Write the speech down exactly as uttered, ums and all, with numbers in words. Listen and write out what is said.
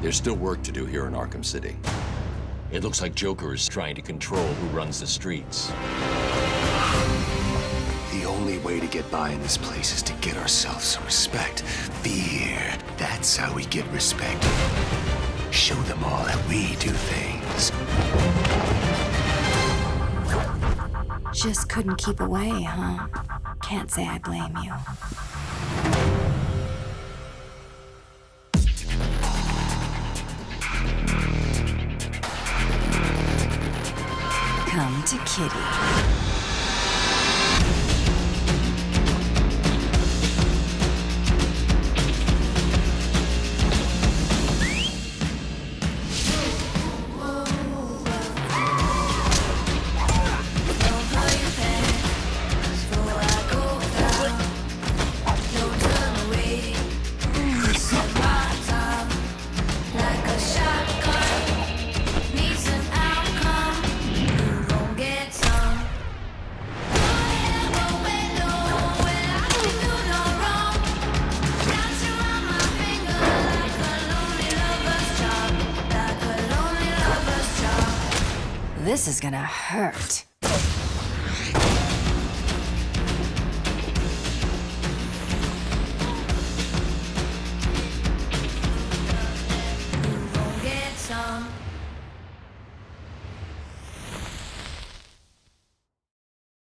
There's still work to do here in Arkham City. It looks like Joker is trying to control who runs the streets. The only way to get by in this place is to get ourselves some respect. Fear. That's how we get respect. Show them all that we do things. Just couldn't keep away, huh? Can't say I blame you. Come to Kitty. This is gonna hurt.